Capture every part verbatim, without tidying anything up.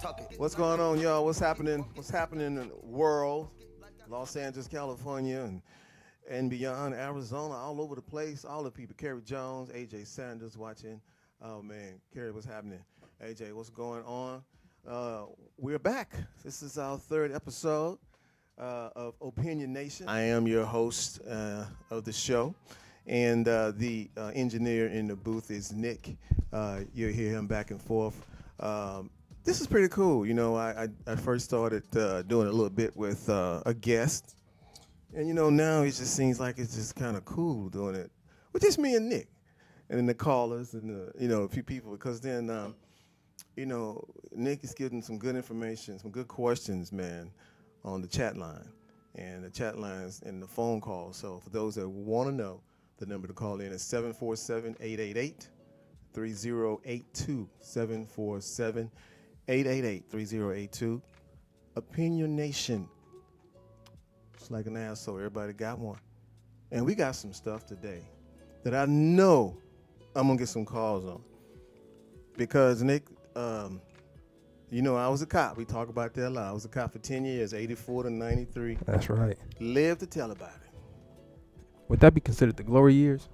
Tuck it. What's going on, y'all? What's happening? What's happening in the world? Los Angeles, California, and and beyond, Arizona, all over the place, all the people. Kerry Jones, A J. Sanders watching. Oh, man. Kerry, what's happening? A J, what's going on? Uh, we're back. This is our third episode uh, of Opinion Nation. I am your host uh, of the show, and uh, the uh, engineer in the booth is Nick. Uh, you'll hear him back and forth. Um, this is pretty cool. You know, I, I, I first started uh, doing a little bit with uh, a guest, and, you know, now it just seems like it's just kind of cool doing it with just me and Nick and then the callers and, the, you know, a few people, because then, um, you know, Nick is giving some good information, some good questions, man, on the chat line and the chat lines and the phone calls. So for those that want to know, the number to call in is seven four seven, eight eight eight, three zero eight two, seven four seven, eight eight eight, three zero eight two. Opinion Nation. It's like an asshole. Everybody got one. And we got some stuff today that I know I'm going to get some calls on. Because, Nick, um, you know, I was a cop. We talk about that a lot. I was a cop for ten years, eighty-four to ninety-three. That's right. Lived to tell about it. Would that be considered the glory years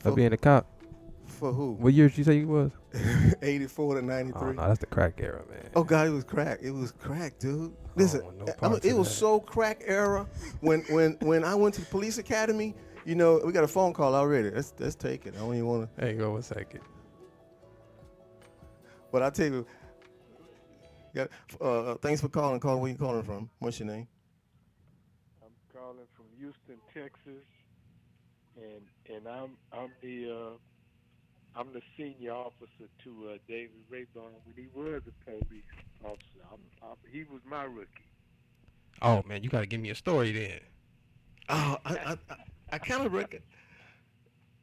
for of being a cop? For who? What years did you say you was? eighty-four to ninety-three. Oh, no, that's the crack era, man. Oh, God, it was crack. It was crack, dude. Listen, no I mean, it that. was so crack era. When when when I went to the police academy, you know, we got a phone call already. Let's, let's take it. I don't even want to. There you go, one second. But I'll tell you, yeah, uh, thanks for calling. Calling, where you calling from? What's your name? I'm calling from Houston, Texas, and and I'm I'm the uh, I'm the senior officer to uh, David Raybon when he was a police officer. I'm, I'm, he was my rookie. Oh man, you gotta give me a story then. Oh, I I kind of reckon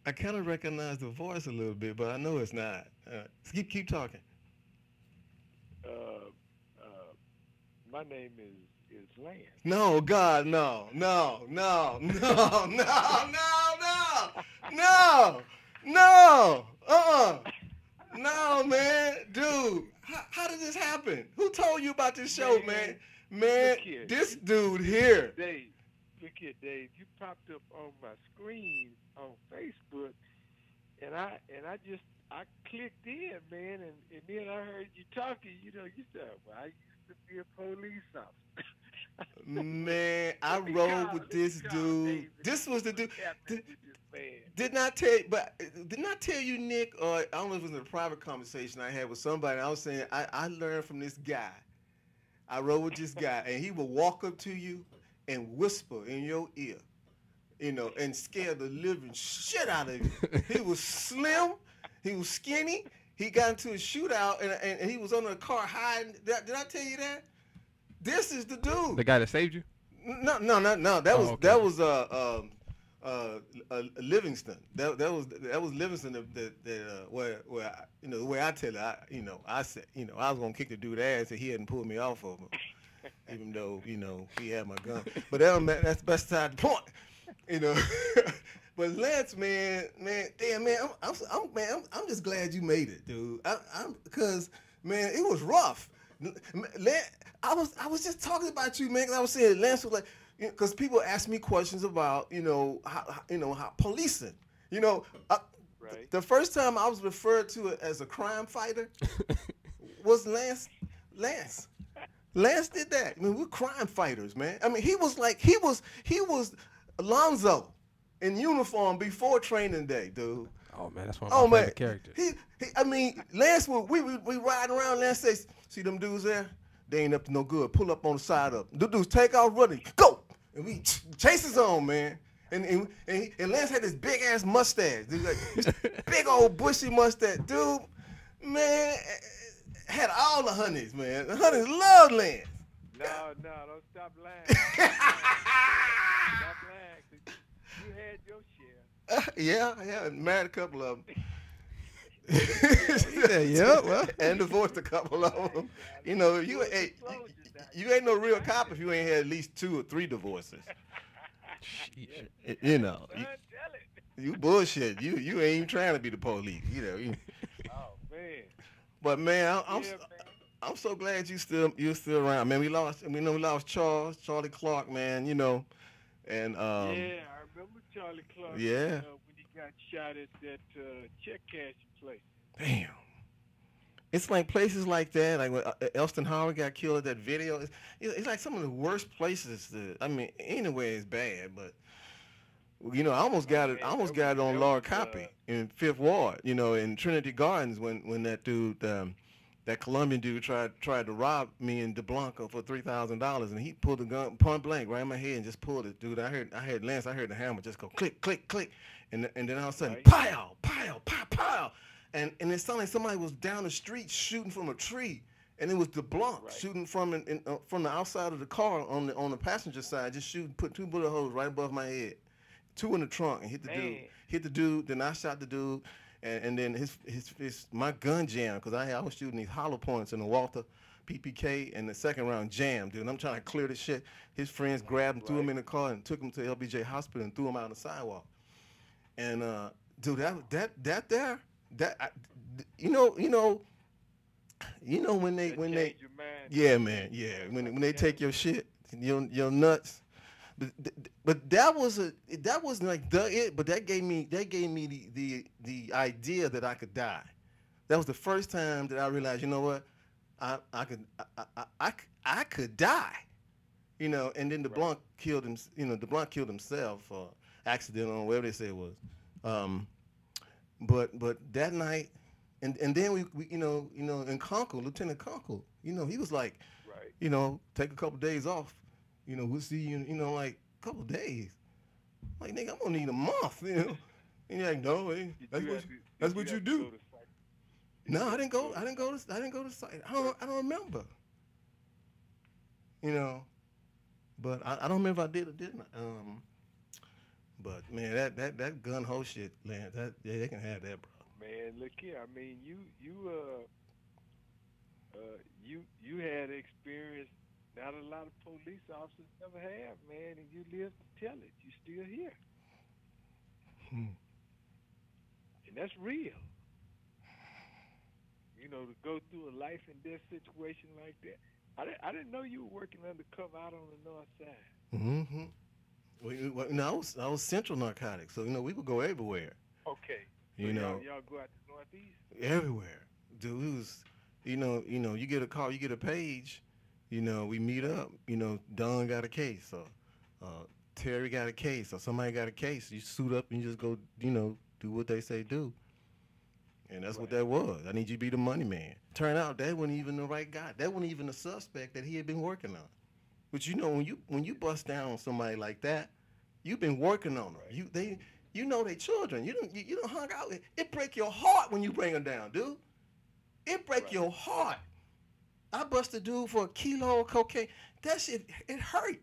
I kind of recognize the voice a little bit, but I know it's not. Uh, keep keep talking. Uh, uh, my name is is Lance. No, God, no, no, no, no, no, no, no, no. No, uh-uh, no, man, dude, how, how did this happen? Who told you about this show, man? Man, here, this dude here. Dave, look here, Dave, you popped up on my screen on Facebook, and I and I just, I clicked in, man, and, and then I heard you talking, you know, you said, well, I used to be a police officer. Man, I rode with this dude. This was the dude. Did, did not tell, but did not tell you, Nick, or I don't know if it was a private conversation I had with somebody. I was saying I, I learned from this guy. I rode with this guy, and he would walk up to you and whisper in your ear, you know, and scare the living shit out of you. He was slim. He was skinny. He got into a shootout, and and, and he was under a car hiding. Did I, did I tell you that? This is the dude. The guy that saved you? No, no, no, no. That oh, was okay. that was uh, uh, uh, uh, Livingston. That that was that was Livingston. That, that, that uh, where where I, you know the way I tell it, I, you know I said you know I was gonna kick the dude ass and he hadn't pulled me off of him, even though you know he had my gun. But that that's that's beside the point, you know. But Lance, man, man, damn, man, I'm, I'm, I'm man, I'm, I'm just glad you made it, dude. I, I'm because man, it was rough. Lance, I was I was just talking about you, man. Cause I was saying Lance was like, because you know, people ask me questions about you know how, how you know how policing. You know, I, right. th the first time I was referred to as a crime fighter was Lance. Lance, Lance did that. I mean, we're crime fighters, man. I mean, he was like he was he was Alonzo in uniform before Training Day, dude. Oh man, that's one of my oh, favorite man. characters. He, he, I mean, Lance would we we, we riding around. Lance says, "See them dudes there? They ain't up to no good. Pull up on the side of them. The dudes take off running. Go!" And we ch chase his on, man. And and, and, he, and Lance had this big ass mustache, dude, like, this big old bushy mustache, dude. Man, had all the honeys, man. The honeys love Lance. No, no, don't stop lying. Stop lying. You had your share. Uh, yeah, yeah, married a couple of them. Yeah, yeah, well, and divorced a couple of them. You know, you ain't you ain't no real cop if you ain't had at least two or three divorces. You know, you, you bullshit. You you ain't even trying to be the police. You know. You. Oh man. But man, I, I'm I'm so glad you still you're still around, man. We lost, we know we lost Charles, Charlie Clark, man. You know, and um, yeah, I remember Charlie Clark. Yeah, uh, when he got shot at that uh, check cash place. Damn, it's like places like that, like when Elston Howard got killed at that video. It's, it's like some of the worst places. To, I mean, anyway, it's bad, but. You know, I almost got it. I almost got it on Laura Copy in Fifth Ward. You know, in Trinity Gardens when when that dude, um, that Colombian dude tried tried to rob me in DeBlanco for three thousand dollars, and he pulled the gun point blank right in my head and just pulled it, dude. I heard I heard Lance. I heard the hammer just go click, click, click, and and then all of a sudden, pow, pow, pow, pow, and and it sounded like somebody was down the street shooting from a tree, and it was DeBlanc right. shooting from in, in, uh, from the outside of the car on the on the passenger side, just shooting, put two bullet holes right above my head. Two in the trunk and hit the Man. dude. Hit the dude. Then I shot the dude, and, and then his, his his my gun jammed because I I was shooting these hollow points in the Walther P P K, and the second round jammed, dude. And I'm trying to clear this shit. His friends grabbed him, right. threw him in the car, and took him to L B J Hospital and threw him out on the sidewalk. And uh, dude, that that that there, that I, you know you know, you know when they that when they yeah man yeah when when they take your shit your your nuts. But, but that was a that wasn't like the it, but that gave me that gave me the the the idea that I could die. That was the first time that I realized, you know what, I I could I I, I, I could die, you know. And then DeBlanc right. killed him, you know. DeBlanc killed himself for accidental or whatever they say it was. Um, but but that night, and and then we, we you know you know and Conkle, Lieutenant Conkle, you know, he was like, right. you know, take a couple days off. You know, we'll see you in, you know, like a couple of days. Like, nigga, I'm going to need a month, you know. And you're like, no, hey, that's what you, to, that's you, what you do. No, I didn't go, I didn't go to, I didn't go to site. I don't, I don't remember. You know, but I, I don't remember if I did or didn't. Um, but, man, that, that, that gun ho shit, man, that, yeah, they can have that, bro. Man, look here, I mean, you, you, uh, uh, you, you had experience not a lot of police officers ever have, man, and you live to tell it. You still here. Hmm. And that's real. You know, to go through a life and death situation like that. I didn't, I didn't know you were working undercover out on the north side. Mm-hmm. Well, well, no, I was, I was central narcotics, so, you know, we would go everywhere. Okay. You so know. Y'all go out to the northeast? Everywhere. Dude, it was, you know, you know, you get a call, you get a page. You know, we meet up, you know, Don got a case, or uh, Terry got a case, or somebody got a case. You suit up and you just go, you know, do what they say do. And that's right. what that was. I need you to be the money man. Turn out that wasn't even the right guy. That wasn't even the suspect that he had been working on. But you know, when you when you bust down on somebody like that, you've been working on them. You they you know they children. You don't you, you don't hung out with it break your heart when you bring them down, dude. It break right. your heart. I bust a dude for a kilo of cocaine. That shit, it hurt.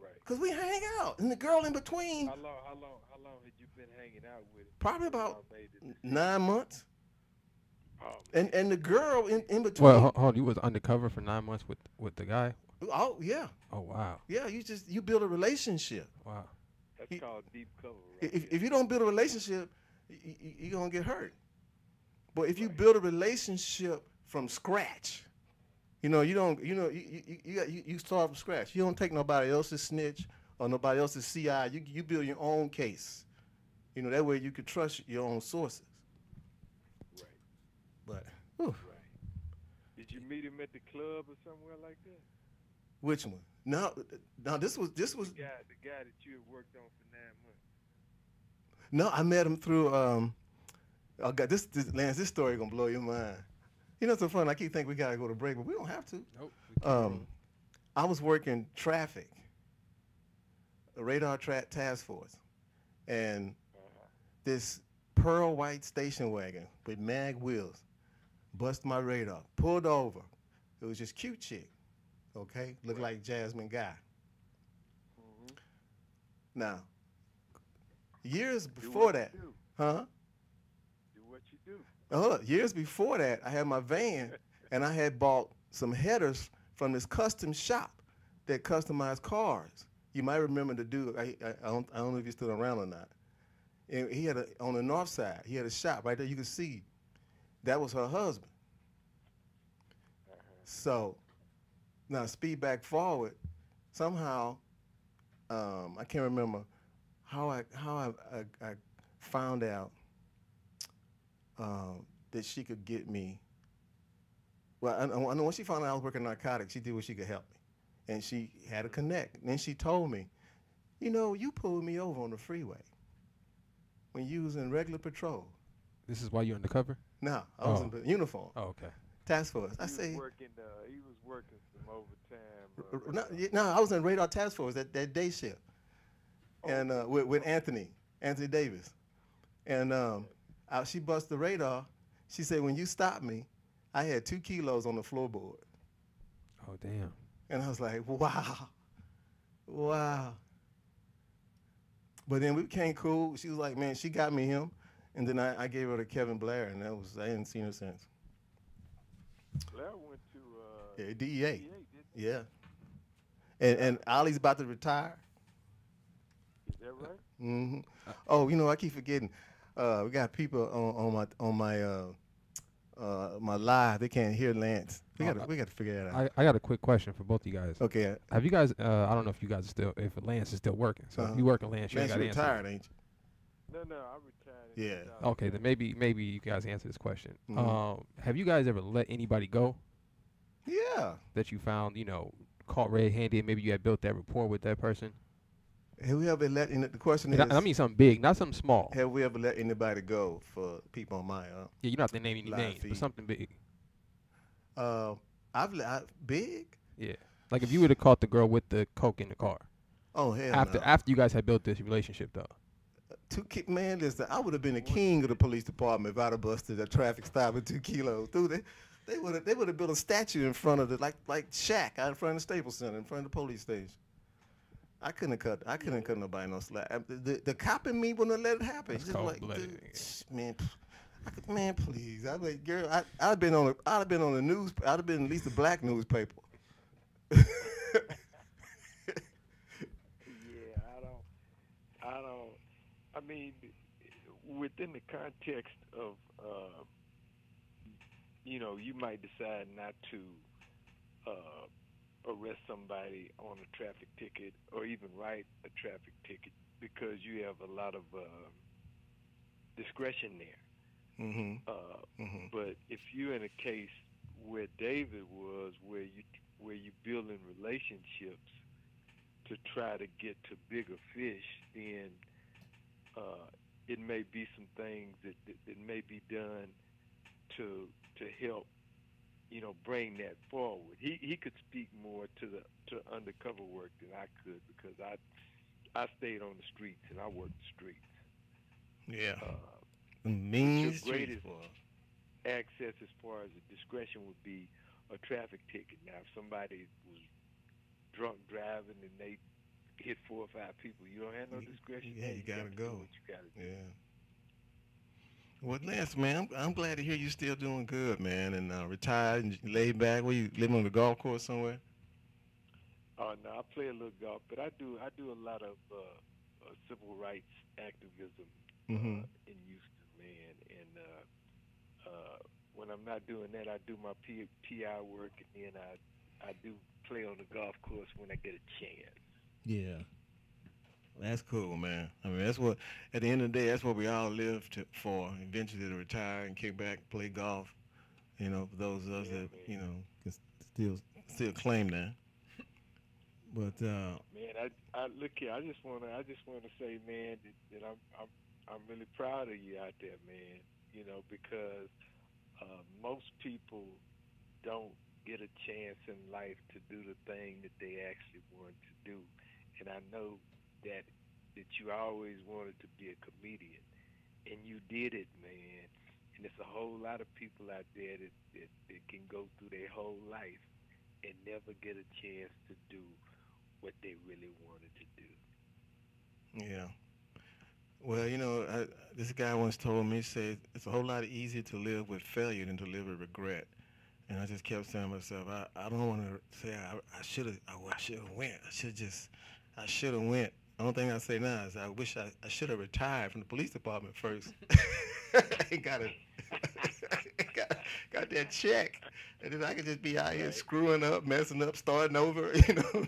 Right. Cause we hang out, and the girl in between. How long? How long? How long had you been hanging out with it? Probably about nine months. Oh, and and the girl in, in between. Well, hold, hold. You was undercover for nine months with with the guy. Oh yeah. Oh wow. Yeah, you just you build a relationship. Wow. That's you, called deep cover. Right if there. if you don't build a relationship, you, you, you're gonna get hurt. But if you right. build a relationship from scratch, you know you don't you know you you you, you, you start from scratch. You don't take nobody else's snitch or nobody else's C I. You you build your own case, you know that way you could trust your own sources. Right. But. Whew. Right. Did you meet him at the club or somewhere like that? Which one? No, no. This was this was the guy, the guy that you had worked on for nine months. No, I met him through. Um, I got this, this Lance. This story gonna blow your mind. You know, it's so fun. I keep thinking we got to go to break, but we don't have to. Nope. Um, I was working traffic, a radar tra task force, and uh-huh. this pearl white station wagon with mag wheels bust my radar, pulled over. It was just cute chick, okay? Looked like Jasmine Guy. Mm-hmm. Now, years before that, do. huh? Do what you do. Uh, years before that, I had my van, and I had bought some headers from this custom shop that customized cars. You might remember the dude. I, I, I, don't, I don't know if he's still around or not. And he had a, on the north side. He had a shop right there. You could see that was her husband. So now speed back forward. Somehow, um, I can't remember how I how I, I, I found out um, that she could get me. Well, I, I know when she found out I was working narcotics, she did what she could help me, and she had a connect. And then she told me, you know, you pulled me over on the freeway when you was in regular patrol. This is why you're undercover? No, I oh. was in the uniform. Oh, okay. Task force. He I say. Working, uh, he was working some overtime. Uh, no, no, I was in radar task force that that day shift, oh. and uh, with with Anthony, Anthony Davis, and um, I, she bust the radar. She said, when you stopped me, I had two kilos on the floorboard. Oh damn. And I was like, wow, wow. But then we became cool. She was like, man, she got me him, and then I, I gave her to Kevin Blair, and that was I hadn't seen her since. Blair went to uh, yeah, D E A. D E A didn't he? Yeah, and and Ollie's about to retire. Is that right? Mm-hmm. Oh, you know, I keep forgetting. Uh, we got people on, on my on my uh, uh, my live. They can't hear Lance. We got uh, we got to figure that out. I, I got a quick question for both of you guys. Okay. Have you guys? Uh, I don't know if you guys are still if Lance is still working. So uh-huh. if you working, Lance, you Lance got to answer. Retired, ain't you? No, no, I retired. Yeah. Okay, then maybe maybe you guys answer this question. Mm-hmm. Um, have you guys ever let anybody go? Yeah. That you found, you know, caught red-handed. Maybe you had built that rapport with that person. Have we ever let? The question and is. I, I mean, something big, not something small. Have we ever let anybody go for people on my? Uh, yeah, you don't have to name any names, feed. But something big. Uh, I've let big. Yeah. Like if you would have caught the girl with the coke in the car. Oh hell. After no. after you guys had built this relationship though. Two ki man, listen, I would have been the king of the police department if I'd have busted a traffic stop with two kilos. Dude, they they would have they would have built a statue in front of the like like Shaq out in front of the Staples Center, in front of the police station. I couldn't cut I couldn't cut nobody no slack. I, the, the cop in me wouldn't let it happen. That's just like, dude, man, I could, man, please. I like girl, I I'd been on a, I'd have been on the news I'd have been at least a black newspaper. yeah, I don't I don't I mean, within the context of, uh, you know, you might decide not to uh, arrest somebody on a traffic ticket or even write a traffic ticket because you have a lot of uh, discretion there. Mm-hmm. Uh, mm-hmm. But if you're in a case where David was, where you where you're building relationships to try to get to bigger fish, then Uh, it may be some things that, that, that may be done to to help, you know, bring that forward. He he could speak more to the to undercover work than I could because I I stayed on the streets and I worked the streets. Yeah, uh, the mean streets. Your greatest access as far as the discretion would be a traffic ticket. Now, if somebody was drunk driving and they hit four or five people, you don't have no discretion. Yeah, you, you gotta go. What you gotta do. Yeah. Well, Lance, man, I'm, I'm glad to hear you still doing good, man, and uh, retired and laid back. Were you living on the golf course somewhere? Oh uh, no, I play a little golf, but I do I do a lot of uh, uh, civil rights activism mm-hmm. uh, in Houston, man. And uh, uh, when I'm not doing that, I do my P I work, and then I I do play on the golf course when I get a chance. Yeah, that's cool, man. I mean, that's what, at the end of the day, that's what we all live to, for, eventually to retire and kick back, play golf, you know, for those of us yeah, that, man. you know, can still still claim that. But, uh... Man, I, I look here, I just want to, I just want to say, man, that, that I'm, I'm, I'm really proud of you out there, man, you know, because uh, most people don't get a chance in life to do the thing that they actually want to do. And I know that that you always wanted to be a comedian, and you did it, man. And there's a whole lot of people out there that, that, that can go through their whole life and never get a chance to do what they really wanted to do. Yeah. Well, you know, I, this guy once told me, he said, it's a whole lot easier to live with failure than to live with regret. And I just kept saying to myself, I, I don't want to say I should have I should have went. I should just, I should have went. The only thing I say now is I wish I, I should have retired from the police department first. I got, a, got got that check. And if I could just be out right. here screwing up, messing up, starting over, you know,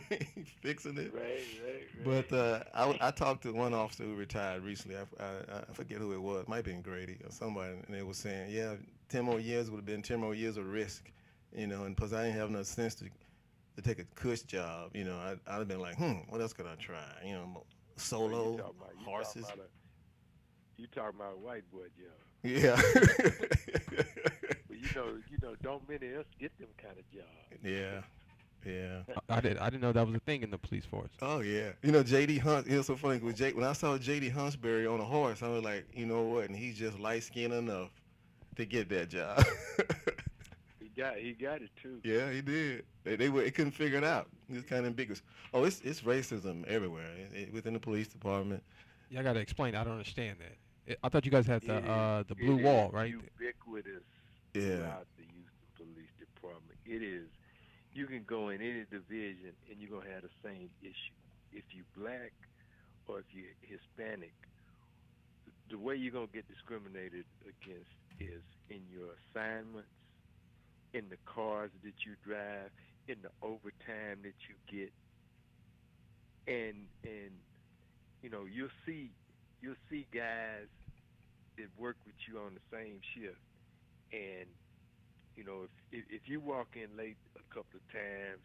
fixing it. Right, right, right. But uh, I, I talked to one officer who retired recently. I, I, I forget who it was. It might have been Grady or somebody. And they were saying, yeah, ten more years would have been ten more years of risk, you know, and because I didn't have enough sense to, to take a cush job, you know. I, I'd have been like, hmm, what else could I try? You know, solo, you talking about, you horses. Talking about a, you talking about a white boy job. Yeah. You know, you know, don't many else get them kind of jobs. Yeah, yeah. I did. I didn't know that was a thing in the police force. Oh yeah. You know, J D Hunt. It was so funny with Jake. When I saw J D Huntsbury on a horse, I was like, you know what? And he's just light skinned enough to get that job. he got. He got it too. Yeah, he did. They, they were. They couldn't figure it out. It was kind of ambiguous. Oh, it's it's racism everywhere it, it, within the police department. Yeah, I gotta explain. I don't understand that. It, I thought you guys had the it, uh, the blue it wall, is right? Ubiquitous. Yeah. Throughout the Houston Police Department, it is. You can go in any division and you're gonna have the same issue. If you black or if you're Hispanic, the way you're gonna get discriminated against is in your assignments, in the cars that you drive, in the overtime that you get, and and you know you'll see you'll see guys that work with you on the same shift. And, you know, if, if if you walk in late a couple of times,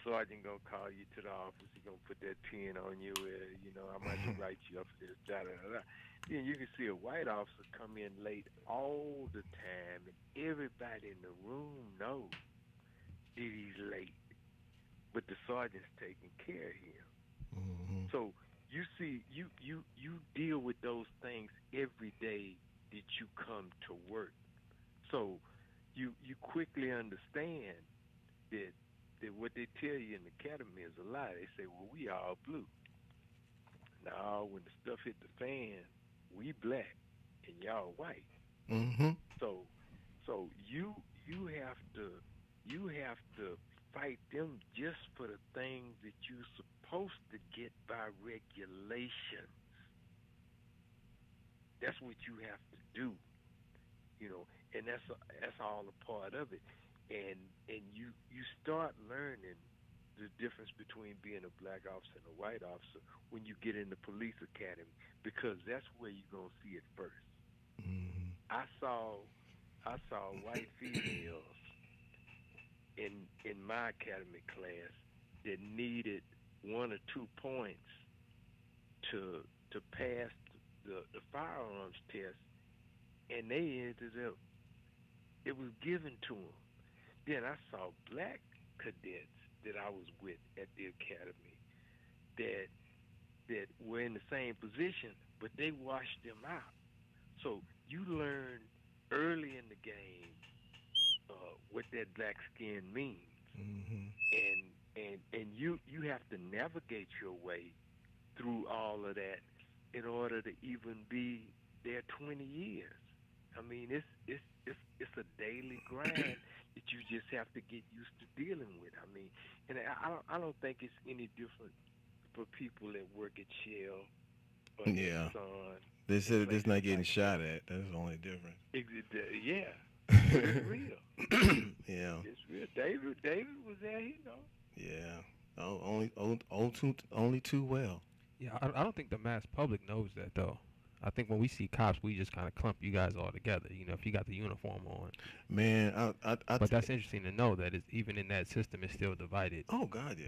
sergeant going to call you to the office. He's going to put that pin on you. Uh, you know, I might have to write you up for this, da, da, da, da. Then you can see a white officer come in late all the time, and everybody in the room knows that he's late. But the sergeant's taking care of him. Mm-hmm. So you see, you, you, you deal with those things every day that you come to work. So you you quickly understand that that what they tell you in the academy is a lie. They say, well, we all blue. Now, when the stuff hit the fan, we black and y'all white. Mm-hmm. So so you you have to you have to fight them just for the things that you're supposed to get by regulations. That's what you have to do. You know, and that's that's all a part of it, and and you you start learning the difference between being a black officer and a white officer when you get in the police academy, because that's where you're gonna see it first. Mm-hmm. I saw I saw white females in in my academy class that needed one or two points to to pass the the firearms test. And they ended up, it was given to them. Then I saw black cadets that I was with at the academy that that were in the same position, but they washed them out. So you learn early in the game uh, what that black skin means. Mm-hmm. And and and you you have to navigate your way through all of that in order to even be there twenty years. I mean, it's it's it's it's a daily grind that you just have to get used to dealing with. I mean, and I don't I don't think it's any different for people that work at Shell. Or yeah, they said it's not getting like shot at. That's the only difference. It, uh, yeah, it's real. Yeah, it's real. David David was there, you know. Yeah, oh, only oh, oh, too, only too well. Yeah, I, I don't think the mass public knows that though. I think when we see cops, we just kind of clump you guys all together. You know, if you got the uniform on. Man, I, I, I but that's interesting to know that it's, even in that system, it's still divided. Oh God, yeah.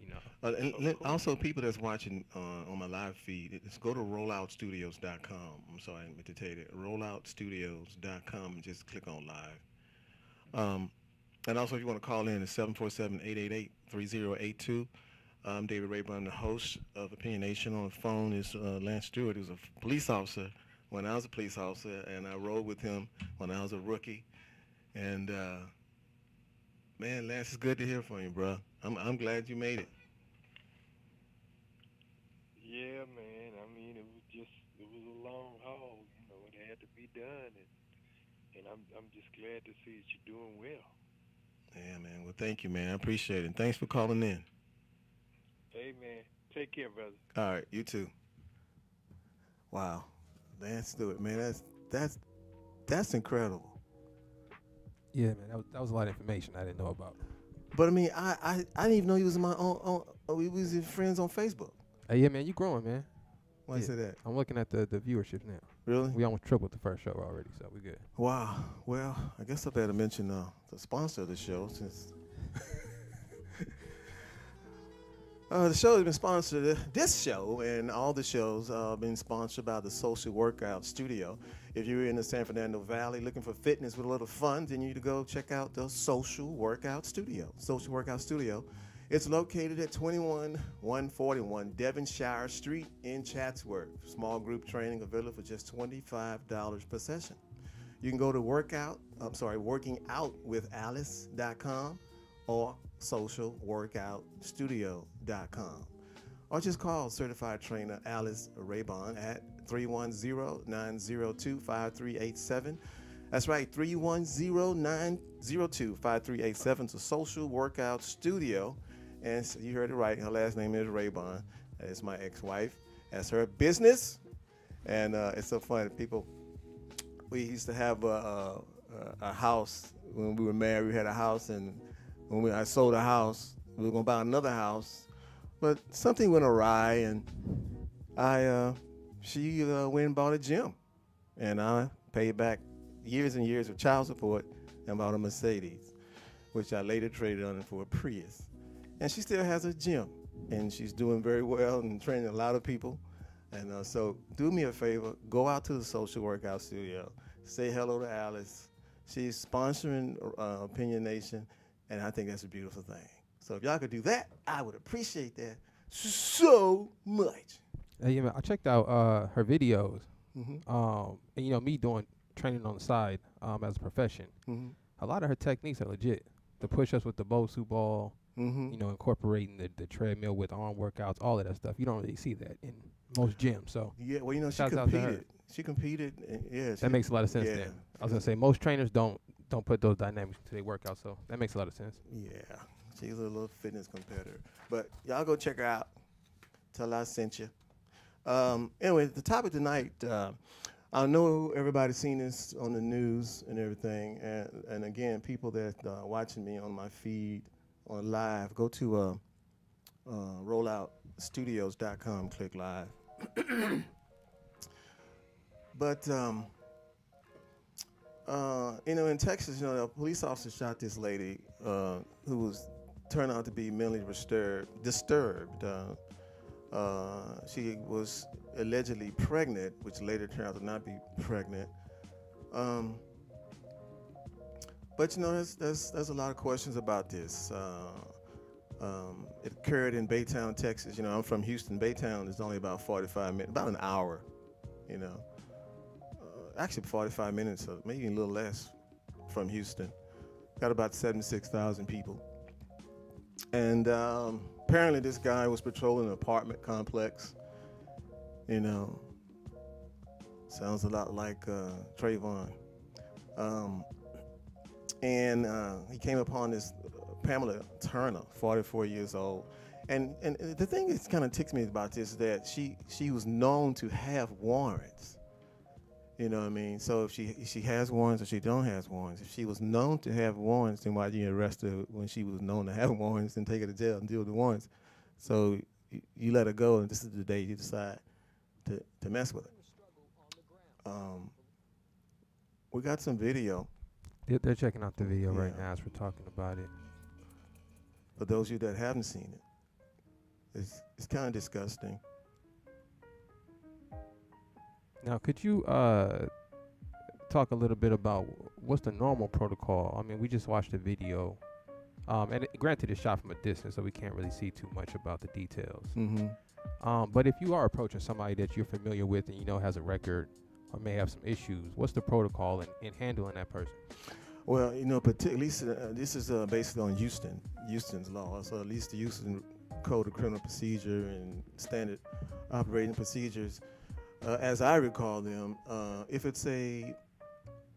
You know. Uh, and so cool. Also, people that's watching uh, on my live feed, it's go to rollout studios dot com. I'm sorry, I didn't mean to tell you that. rollout studios dot com and just click on live. Um, and also, if you want to call in, it's seven four seven, eight eight eight, three zero eight two. I'm David Raybon, the host of Opinion Nation. On the phone is uh, Lance Stewart, who's a police officer when I was a police officer, and I rode with him when I was a rookie. And uh, man, Lance, it's good to hear from you, bro. I'm I'm glad you made it. Yeah, man. I mean, it was just it was a long haul. You know, it had to be done, and and I'm I'm just glad to see that you're doing well. Yeah, man. Well, thank you, man. I appreciate it. Thanks for calling in. Hey, man. Take care, brother. All right. You too. Wow. Lance Stewart, man. That's, that's, that's incredible. Yeah, man, that was, that was a lot of information I didn't know about. But I mean, I I, I didn't even know you was my own, own, own we was your friends on Facebook. Hey, yeah, man, you growing, man. Why yeah. you say that? I'm looking at the the viewership now. Really? We almost tripled the first show already, so we good. Wow. Well, I guess I better mention uh, the sponsor of the show since. Uh, the show has been sponsored, this show and all the shows uh, been sponsored by the Social Workout Studio. If you're in the San Fernando Valley looking for fitness with a little fun, then you need to go check out the Social Workout Studio. Social Workout Studio. It's located at twenty-one one forty-one Devonshire Street in Chatsworth. Small group training available for just twenty-five dollars per session. You can go to workout, I'm sorry, working out with alice dot com or social workout studio dot com, or just call certified trainer Alice Raybon at three one zero, nine zero two, five three eight seven. That's right, three one zero, nine zero two, five three eight seven to Social Workout Studio. And so you heard it right, her last name is Raybon. It's my ex-wife. That's her business. And uh, it's so funny, people, we used to have a, a, a house when we were married. We had a house, and when we, I sold a house, we were gonna buy another house, but something went awry, and I, uh, she uh, went and bought a gym, and I paid back years and years of child support and bought a Mercedes, which I later traded on for a Prius, and she still has a gym, and she's doing very well and training a lot of people, and uh, so do me a favor, go out to the Social Workout Studio, say hello to Alice. She's sponsoring uh, Opinion Nation. And I think that's a beautiful thing. So if y'all could do that, I would appreciate that so much. Hey, yeah, man, I checked out uh, her videos. Mm-hmm. um, and, you know, me doing training on the side um, as a profession. Mm-hmm. A lot of her techniques are legit. The push-ups with the BOSU ball, mm-hmm. you know, incorporating the, the treadmill with arm workouts, all of that stuff. You don't really see that in most gyms. So yeah, well, you know, she competed. She competed. And yeah, she that makes a lot of sense yeah. then. I was going to say, most trainers don't. Don't put those dynamics into their workout, so that makes a lot of sense. Yeah, she's a little fitness competitor, but y'all go check her out. Tell I sent you. Um, anyway, the topic tonight. Uh, I know everybody's seen this on the news and everything, and and again, people that uh, are watching me on my feed on live, go to uh, uh, rollout studios dot com, click live. But. Um, Uh, you know, in Texas, you know, a police officer shot this lady uh, who was turned out to be mentally disturbed. Disturbed. Uh, uh, she was allegedly pregnant, which later turned out to not be pregnant. Um, but you know, there's, there's there's a lot of questions about this. Uh, um, it occurred in Baytown, Texas. You know, I'm from Houston. Baytown is only about forty-five minutes, about an hour. You know. Actually, forty-five minutes, or maybe a little less, from Houston. Got about seventy-six thousand people. And um, apparently this guy was patrolling an apartment complex. You know, sounds a lot like uh, Trayvon. Um, and uh, he came upon this Pamela Turner, forty-four years old. And, and the thing that kind of ticks me about this is that she, she was known to have warrants. You know what I mean? So if she if she has warrants or she don't have warrants, if she was known to have warrants, then why did you arrest her when she was known to have warrants and take her to jail and deal with the warrants? So you, you let her go, and this is the day you decide to, to mess with her. Um, we got some video. They're, they're checking out the video yeah. right now as we're talking about it. For those of you that haven't seen it, it's, it's kind of disgusting. Now, could you uh, talk a little bit about what's the normal protocol? I mean, we just watched the video. Um, and it, granted, it's shot from a distance, so we can't really see too much about the details. Mm-hmm. um, but if you are approaching somebody that you're familiar with and you know has a record or may have some issues, what's the protocol in, in handling that person? Well, you know, at least uh, this is uh, based on Houston, Houston's law. So at least the Houston Code of Criminal Procedure and Standard Operating Procedures. Uh, as I recall them, uh, if it's a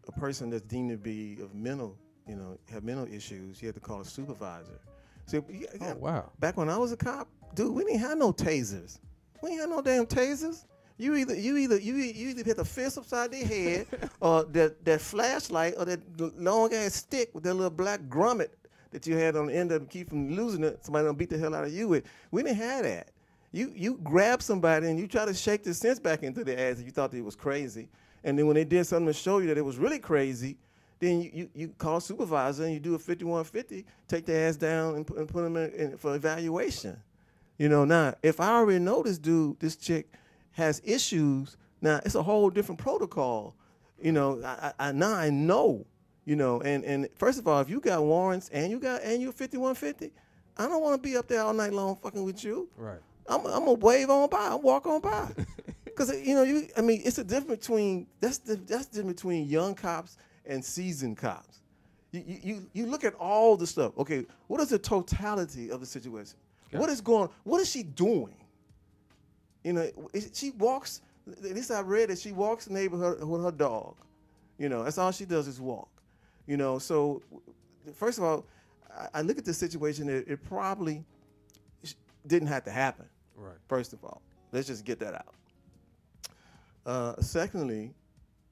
a person that's deemed to be of mental, you know, have mental issues, you have to call a supervisor. So, yeah, oh, wow. Back when I was a cop, dude, we didn't have no tasers. We didn't have no damn tasers. You either you either you you either hit the fist upside their head, or that that flashlight, or that long ass stick with that little black grommet that you had on the end of to keep from losing it. Somebody done beat the hell out of you with. We didn't have that. You you grab somebody and you try to shake the sense back into their ass if you thought that it was crazy. And then when they did something to show you that it was really crazy, then you you, you call supervisor and you do a fifty-one fifty, take their ass down and put, and put them in, in for evaluation. You know, now if I already know this dude, this chick has issues, now it's a whole different protocol. You know, I, I now I know, you know, and, and first of all, if you got warrants and you got and you're fifty-one fifty, I don't wanna be up there all night long fucking with you. Right. I'm I'm gonna wave on by, I'm walk on by. Cause you know, you I mean it's a difference between that's the that's the difference between young cops and seasoned cops. You you you look at all the stuff. Okay, what is the totality of the situation? Okay. What is going? What is she doing? You know, she walks. At least I read that she walks the neighborhood with her dog. You know, that's all she does is walk. You know, so first of all, I, I look at this situation. It, it probably didn't have to happen. Right. First of all, let's just get that out. Uh, secondly,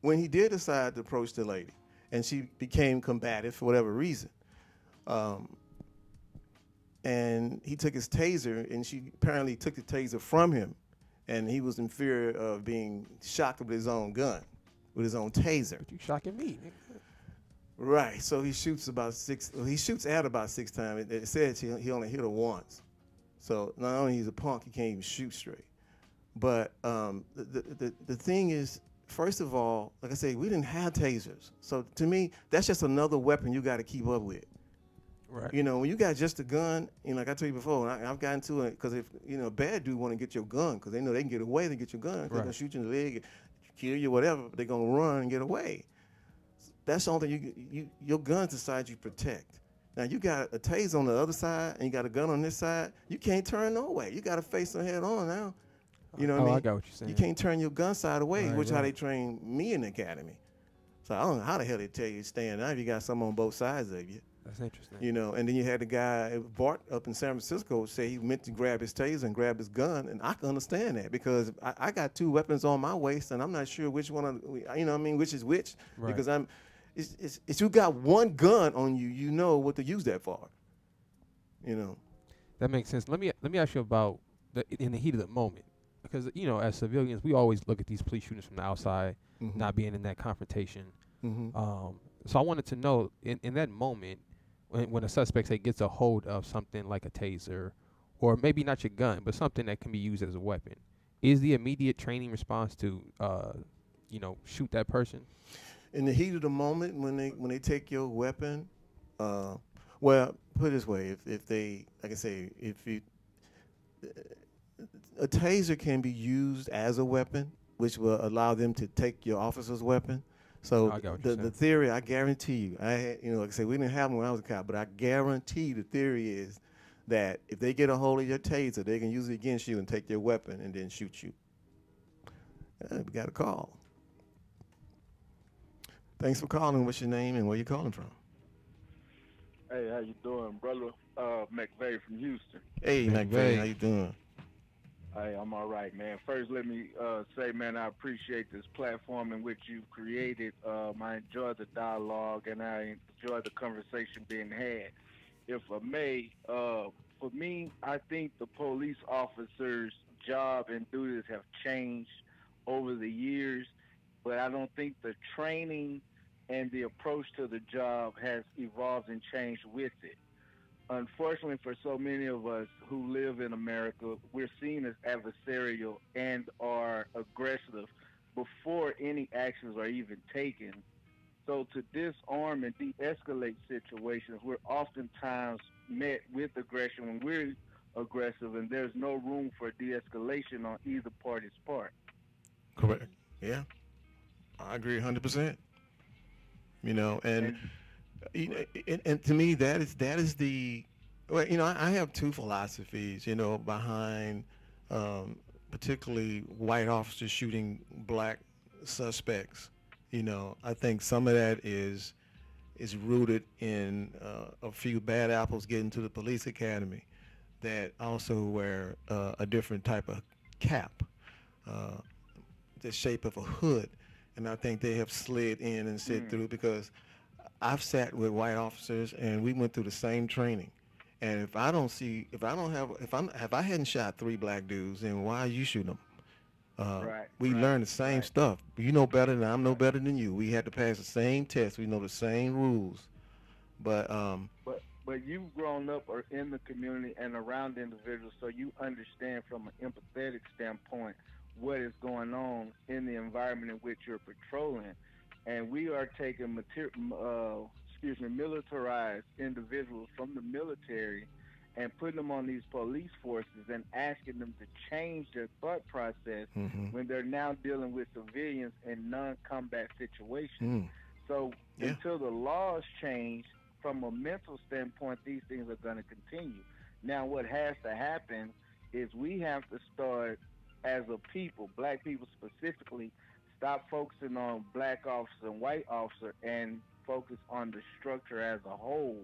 when he did decide to approach the lady, and she became combative for whatever reason. Um, And he took his taser, and she apparently took the taser from him, and he was in fear of being shocked with his own gun, with his own taser. But you shocking me, nigga. Right. So he shoots about six. Well, he shoots at about six times. It, it said she, he only hit her once. So not only he's a punk, he can't even shoot straight. But um, the, the the the thing is, first of all, like I say, we didn't have tasers. So to me, that's just another weapon you got to keep up with. Right. You know, when you got just a gun, and like I told you before, and I, I've gotten to it because if you know a bad dude want to get your gun because they know they can get away, they get your gun. Right. They're gonna shoot you in the leg, kill you, whatever. But they're gonna run and get away. That's the only thing you you your gun's the side you protect. Now you got a taser on the other side, and you got a gun on this side. You can't turn no way. You got to face them head on now. You know what oh, I mean? I got what you're saying. You can't turn your gun side away, right, which is right. how they trained me in the academy. So I don't know how the hell they tell you to stand up if you got something on both sides of you. That's interesting. You know, and then you had the guy, Bart, up in San Francisco, say he meant to grab his taser and grab his gun, and I can understand that because I, I got two weapons on my waist, and I'm not sure which one, of, you know what I mean, which is which. Right. Because I'm, it's, it's, it's you got one gun on you, you know what to use that for, you know. That makes sense. Let me let me ask you about the in the heat of the moment because, you know, as civilians, we always look at these police shootings from the outside, mm-hmm. not being in that confrontation. Mm-hmm. um, so I wanted to know, in, in that moment, when a suspect, say, gets a hold of something like a taser, or maybe not your gun, but something that can be used as a weapon, is the immediate training response to, uh, you know, shoot that person? In the heat of the moment, when they when they take your weapon, uh, well, put it this way, if if they, like I say, if you, a taser can be used as a weapon, which will allow them to take your officer's weapon. So the, the theory, I guarantee you, I had, you know, like I say, we didn't have them when I was a cop, but I guarantee the theory is that if they get a hold of your taser, they can use it against you and take your weapon and then shoot you. Uh, we got a call. Thanks for calling. What's your name and where you calling from? Hey, how you doing, brother? Uh, McVeigh from Houston. Hey, McVeigh, how you doing? Hey, I'm all right, man. First, let me uh, say, man, I appreciate this platform in which you've created. Um, I enjoy the dialogue, and I enjoy the conversation being had. If I may, uh, for me, I think the police officers' job and duties have changed over the years, but I don't think the training and the approach to the job has evolved and changed with it. Unfortunately, for so many of us who live in America, we're seen as adversarial and are aggressive before any actions are even taken. So to disarm and de-escalate situations, we're oftentimes met with aggression when we're aggressive, and there's no room for de-escalation on either party's part. Correct. Yeah. I agree one hundred percent. You know, and... and You know, and, and to me, that is that is the, well, you know, I, I have two philosophies, you know, behind um, particularly white officers shooting black suspects. You know, I think some of that is is rooted in uh, a few bad apples getting to the police academy that also wear uh, a different type of cap. Uh, the shape of a hood, and I think they have slid in and slid mm. through, because I've sat with white officers and we went through the same training. And if I don't see, if I don't have, if I'm, if I hadn't shot three black dudes, then why are you shooting them? Uh, right, we right, learned the same right. stuff. You know better than I'm no better than you. We had to pass the same test. We know the same rules. But um, but but you've grown up or in the community and around individuals, so you understand from an empathetic standpoint what is going on in the environment in which you're patrolling. And we are taking material, uh, excuse me, militarized individuals from the military and putting them on these police forces and asking them to change their thought process mm-hmm. when they're now dealing with civilians in non-combat situations. Mm. So yeah. until the laws change, from a mental standpoint, these things are going to continue. Now what has to happen is we have to start, as a people, black people specifically, stop focusing on black officer and white officer and focus on the structure as a whole,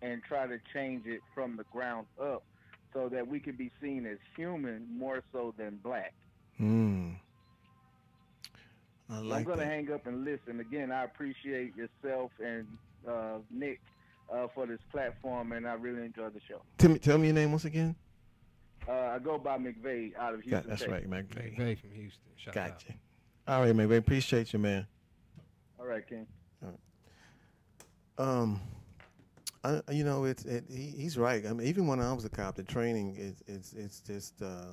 and try to change it from the ground up so that we can be seen as human more so than black. Mm. I like I'm going to hang up and listen. Again, I appreciate yourself and uh, Nick uh, for this platform, and I really enjoyed the show. Tell me, tell me your name once again. Uh, I go by McVeigh out of Houston. God, that's Texas. Right, McVeigh. McVeigh from Houston. Shout gotcha. Out. All right, McVeigh. Appreciate you, man. All right, King. All right. Um... I, you know, it's it, he, he's right. I mean, even when I was a cop, the training is it's it's just uh,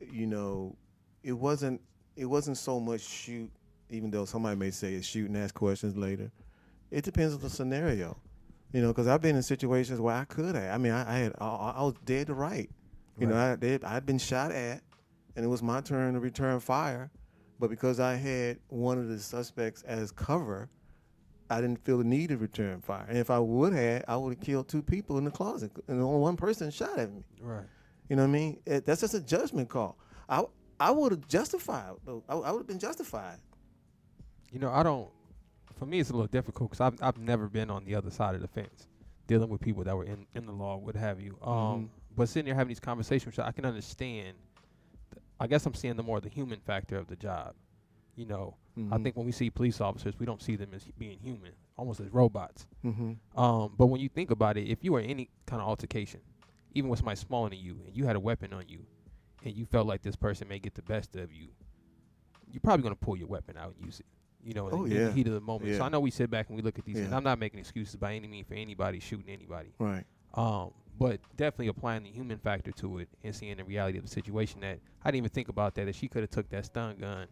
you know, it wasn't it wasn't so much shoot. Even though somebody may say it's shoot and ask questions later, it depends on the scenario, you know. Because I've been in situations where I could have. I mean, I, I had I, I was dead to right. You right. know, I did. I'd been shot at, and it was my turn to return fire, but because I had one of the suspects as cover, I didn't feel the need to return fire. And if I would have, I would have killed two people in the closet, and only one person shot at me. Right. You know what I mean? It, that's just a judgment call. I I would have justified. I, I would have been justified. You know, I don't. For me, it's a little difficult because I've I've never been on the other side of the fence, dealing with people that were in, in the law, what have you. Um, mm-hmm. But sitting there having these conversations, which I can understand. I guess I'm seeing the more the human factor of the job. You know, mm-hmm. I think when we see police officers, we don't see them as being human, almost as robots. Mm-hmm. Um, but when you think about it, if you were in any kind of altercation, even with somebody smaller than you, and you had a weapon on you, and you felt like this person may get the best of you, you're probably going to pull your weapon out and use it, you know, oh in yeah. the heat of the moment. Yeah. So I know we sit back and we look at these yeah. things. I'm not making excuses by any means for anybody shooting anybody. Right. Um, but definitely applying the human factor to it and seeing the reality of the situation, that I didn't even think about that, that she could have took that stun gun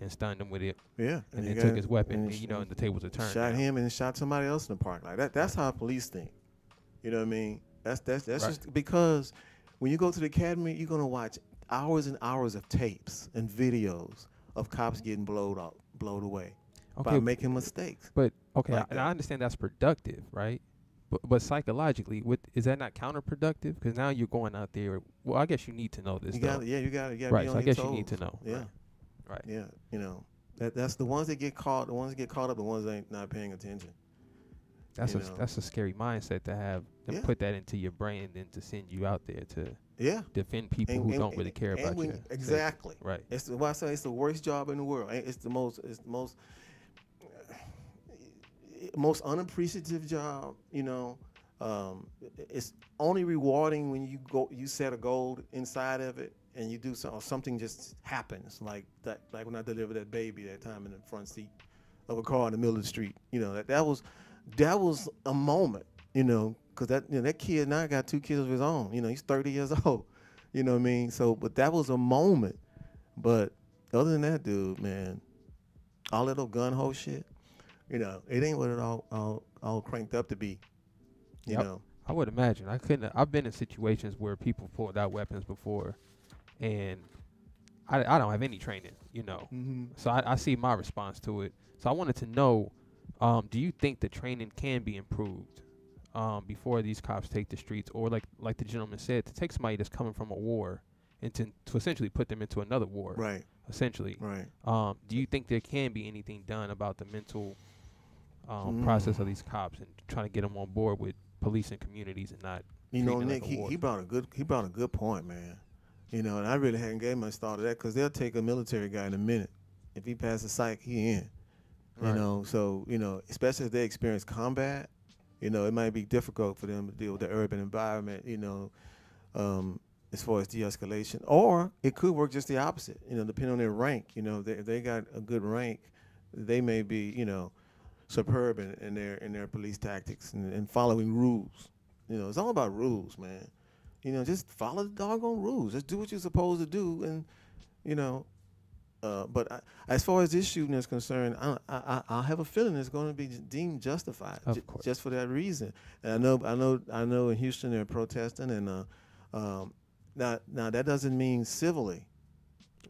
and stunned him with it. Yeah. And, and then took his weapon, and, you know, and the tables were turned. Shot him and shot somebody else in the park. Like that that's how police think. You know what I mean? That's that's that's just because when you go to the academy, you're gonna watch hours and hours of tapes and videos of cops getting blowed out blowed away by making mistakes. But okay, I, and I understand that's productive, right? But, but psychologically, what, is that not counterproductive? Because now you're going out there. Well, I guess you need to know this. You gotta, yeah, you got to. Right. So I guess you need to know. Yeah. Right. Yeah, you know, that that's the ones that get caught, the ones that get caught up, the ones that ain't not paying attention. That's you a know? that's a scary mindset to have, and yeah. put that into your brain, and then to send you out there to yeah. defend people and, who and, don't and, really care about you. Exactly. Safety. Right. It's the, why I say it's the worst job in the world. It's the most it's the most uh, most unappreciative job. You know, um, it's only rewarding when you go you set a goal inside of it, and you do something, or something just happens, like that, like when I delivered that baby that time in the front seat of a car in the middle of the street. You know, that that was that was a moment. You know, because that you know, that kid now got two kids of his own. You know, he's thirty years old. You know what I mean? So, but that was a moment. But other than that, dude, man, all that old gun ho shit. You know, it ain't what it all all, all cranked up to be. You yep. know, I would imagine. I couldn't. I've been in situations where people pulled out weapons before. And I, I don't have any training, you know. Mm-hmm. So I, I see my response to it. So I wanted to know, um, do you think the training can be improved um, before these cops take the streets? Or like like the gentleman said, to take somebody that's coming from a war and to, to essentially put them into another war. Right. Essentially. Right. Um, do you think there can be anything done about the mental um, mm. process of these cops and trying to get them on board with police and communities and not? You know, Nick, like he, he brought a good he brought a good point, man. You know, and I really hadn't gave much thought of that because they'll take a military guy in a minute. If he passes psych, he in. You right. know, so, you know, especially if they experience combat, you know, it might be difficult for them to deal with the urban environment, you know, um, as far as de-escalation. Or it could work just the opposite, you know, depending on their rank. You know, they, if they got a good rank, they may be, you know, superb in, in their in their police tactics and, and following rules. You know, it's all about rules, man. You know, just follow the doggone rules. Just do what you're supposed to do. And, you know, uh, but I, as far as this shooting is concerned, I, I, I have a feeling it's going to be deemed justified of course. just for that reason. And I know, I know, I know in Houston they're protesting. And uh, um, now, now that doesn't mean civilly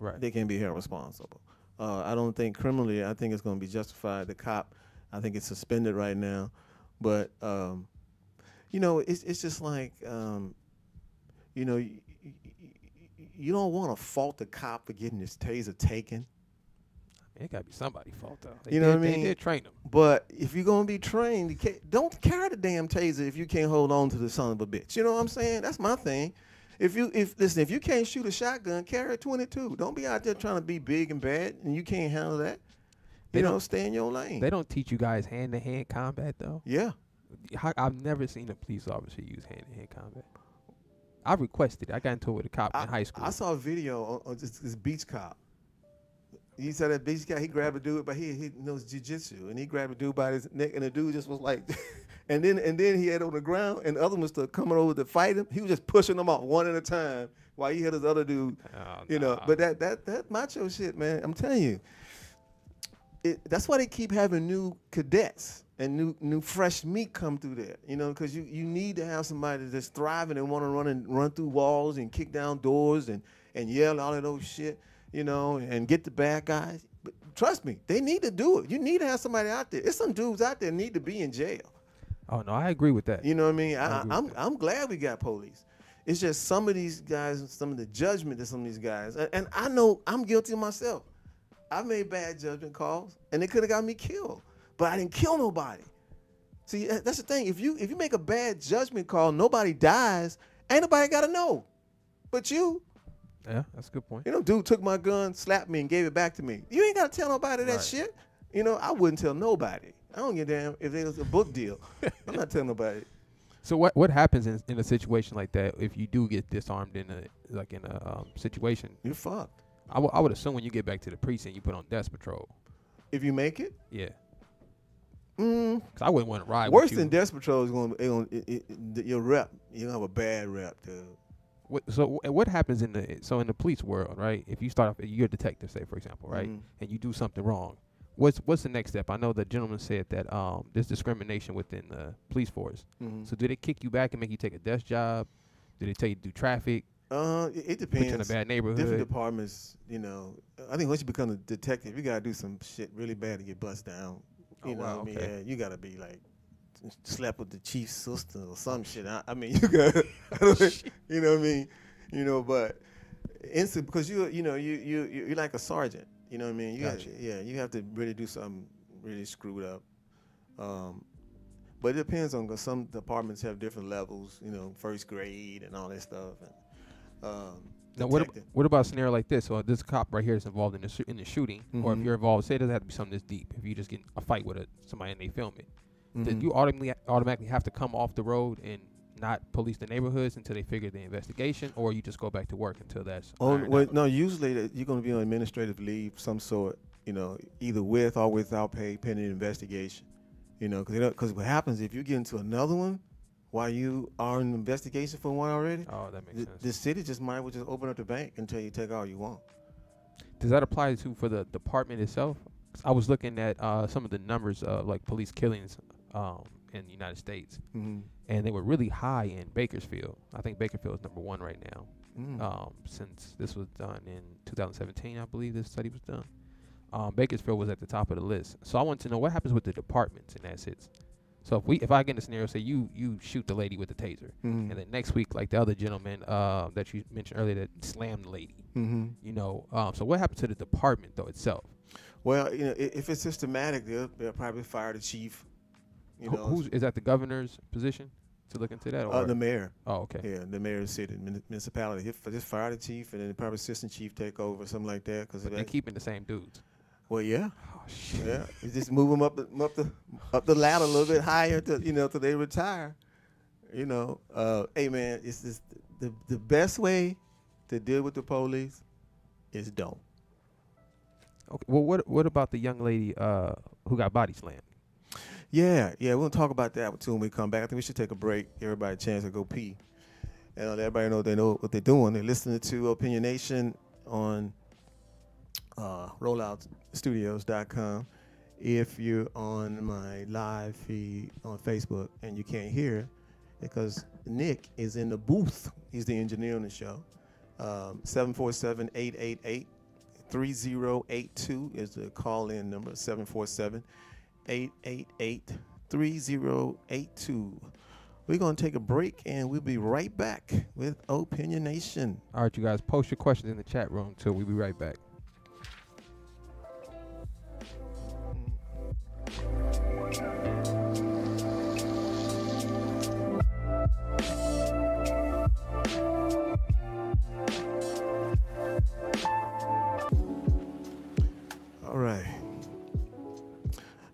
right. they can be held responsible. Uh, I don't think criminally, I think it's going to be justified. The cop, I think it's suspended right now. But, um, you know, it's, it's just like... Um, You know, you, you, you don't want to fault the cop for getting his taser taken. I mean, it got to be somebody's fault, though. They you know did, what I mean? They did train him. But if you're going to be trained, you can't, don't carry the damn taser if you can't hold on to the son of a bitch. You know what I'm saying? That's my thing. If you, if listen, if you can't shoot a shotgun, carry a twenty-two. Don't be out there trying to be big and bad, and you can't handle that. They you don't know, stay in your lane. They don't teach you guys hand-to-hand combat, though? Yeah. How, I've never seen a police officer use hand-to-hand combat. I requested it. I got into it with a cop I, in high school. I saw a video on, on this, this beach cop. He saw that beach guy. He grabbed a dude, but he he knows jiu-jitsu, and he grabbed a dude by his neck, and the dude just was like, and then and then he had on the ground, and the other one was still coming over to fight him. He was just pushing them off one at a time while he had his other dude. Oh, you nah. know, but that that that macho shit, man. I'm telling you, it, that's why they keep having new cadets. And new, new fresh meat come through there, you know, because you, you need to have somebody that's thriving and want to run and run through walls and kick down doors and, and yell all of those shit, you know, and get the bad guys. But trust me, they need to do it. You need to have somebody out there. There's some dudes out there need to be in jail. Oh, no, I agree with that. You know what I mean? I, I I'm, I'm glad we got police. It's just some of these guys, some of the judgment that some of these guys, and, and I know I'm guilty myself. I made bad judgment calls, and they could have got me killed. But I didn't kill nobody. See, that's the thing. If you if you make a bad judgment call, nobody dies. Ain't nobody gotta know, but you. Yeah, that's a good point. You know, dude took my gun, slapped me, and gave it back to me. You ain't gotta tell nobody that right. shit. You know, I wouldn't tell nobody. I don't give a damn if it was a book deal. I'm not telling nobody. So what what happens in, in a situation like that if you do get disarmed in a like in a um, situation? You're fucked. I, w I would assume when you get back to the precinct, you put on death patrol. If you make it. Yeah. Mm. Cause I wouldn't want to ride. Worse with you. Than death patrol is going to your rep. You have a bad rep, dude. What, so what happens in the so in the police world, right? If you start off, you're a detective, say for example, right, mm -hmm. and you do something wrong. What's what's the next step? I know the gentleman said that um, there's discrimination within the police force. Mm -hmm. So do they kick you back and make you take a desk job? Do they tell you to do traffic? Uh, it, it depends. Put you in a bad neighborhood. Different departments, you know. I think once you become a detective, you gotta do some shit really bad to get bust down. You oh, know wow, what I mean? Okay. Yeah, you gotta be like slept with the chief's sister or some shit. I, I mean, you gotta, you know what I mean? You know, but instant because you you know you you you're like a sergeant. You know what I mean? You gotcha. gotta, yeah, you have to really do something really screwed up. Um, but it depends on because some departments have different levels. You know, first grade and all that stuff. And, um, now, what, ab what about a scenario like this? So this cop right here is involved in the, sh in the shooting, mm-hmm. or if you're involved, say it doesn't have to be something this deep. If you just get in a fight with a, somebody and they film it, mm-hmm. then you automatically automatically have to come off the road and not police the neighborhoods until they figure the investigation, or you just go back to work until that's oh, well, no, usually the, you're going to be on administrative leave some sort, you know, either with or without pay pending investigation, you know, because what happens if you get into another one, while you are in investigation for one already, oh, that makes th sense. The city just might well just open up the bank until you take all you want. Does that apply to for the department itself? I was looking at uh, some of the numbers of like police killings um, in the United States, mm-hmm. and they were really high in Bakersfield. I think Bakersfield is number one right now. Mm. Um, since this was done in two thousand seventeen, I believe this study was done. Um, Bakersfield was at the top of the list. So I want to know what happens with the departments and assets. So if we, if I get in a scenario, say you you shoot the lady with the taser, mm-hmm. and then next week, like the other gentleman uh, that you mentioned earlier, that slammed the lady, mm-hmm. you know. Um, so what happens to the department though itself? Well, you know, if, if it's systematic, they'll, they'll probably fire the chief. You Who, know, who's, is that the governor's position? to look into that? Or uh, the mayor. Oh, okay. Yeah, the mayor of the city, municipality. He just fired the chief, and then probably assistant chief take over, something like that. Cause but they're keeping the same dudes. Well, yeah. Oh shit. Yeah, you just move them up, the, up the up the ladder a little bit higher, to you know, till they retire. You know, uh, hey man, it's just the the best way to deal with the police is don't. Okay. Well, what what about the young lady uh, who got body slammed? Yeah, yeah, we'll talk about that too when we come back. I think we should take a break. Everybody a chance to go pee, and let everybody know they know what they're doing. They're listening to Opinion Nation on uh, rollout studios dot com. If you're on my live feed on Facebook and you can't hear, because Nick is in the booth, he's the engineer on the show. Um, seven four seven, eight eight eight, three zero eight two is the call-in number. Seven four seven, eight eight eight, three zero eight two. We're going to take a break, and we'll be right back with Opinion Nation. All right, you guys, post your questions in the chat room till we be right back. All right.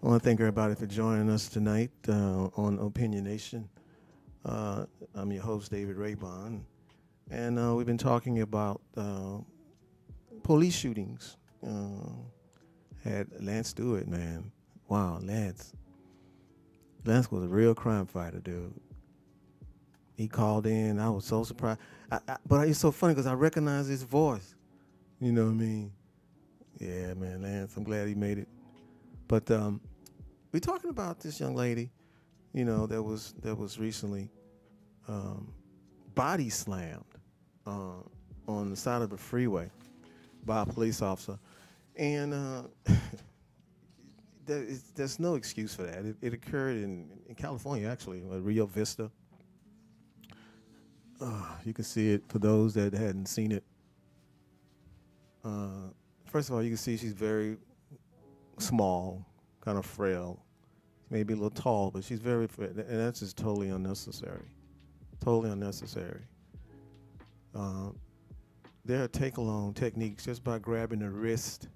I want to thank everybody for joining us tonight uh, on Opinion Nation. Uh, I'm your host, David Raybon, and uh, we've been talking about uh, police shootings. Uh, had Lance Stewart, man. Wow, Lance. Lance was a real crime fighter, dude. He called in. I was so surprised. I, I, but it's so funny because I recognize his voice. You know what I mean? Yeah, man, Lance, I'm glad he made it. But um, we're talking about this young lady, you know, that was that was recently um, body slammed uh, on the side of the freeway by a police officer, and uh, there is, there's no excuse for that. It, it occurred in, in California, actually, Rio Vista. Uh, you can see it for those that hadn't seen it. Uh, first of all, you can see she's very small, kind of frail, maybe a little tall, but she's very frail, and that's just totally unnecessary, totally unnecessary. Uh, there are take-along techniques just by grabbing the wrist,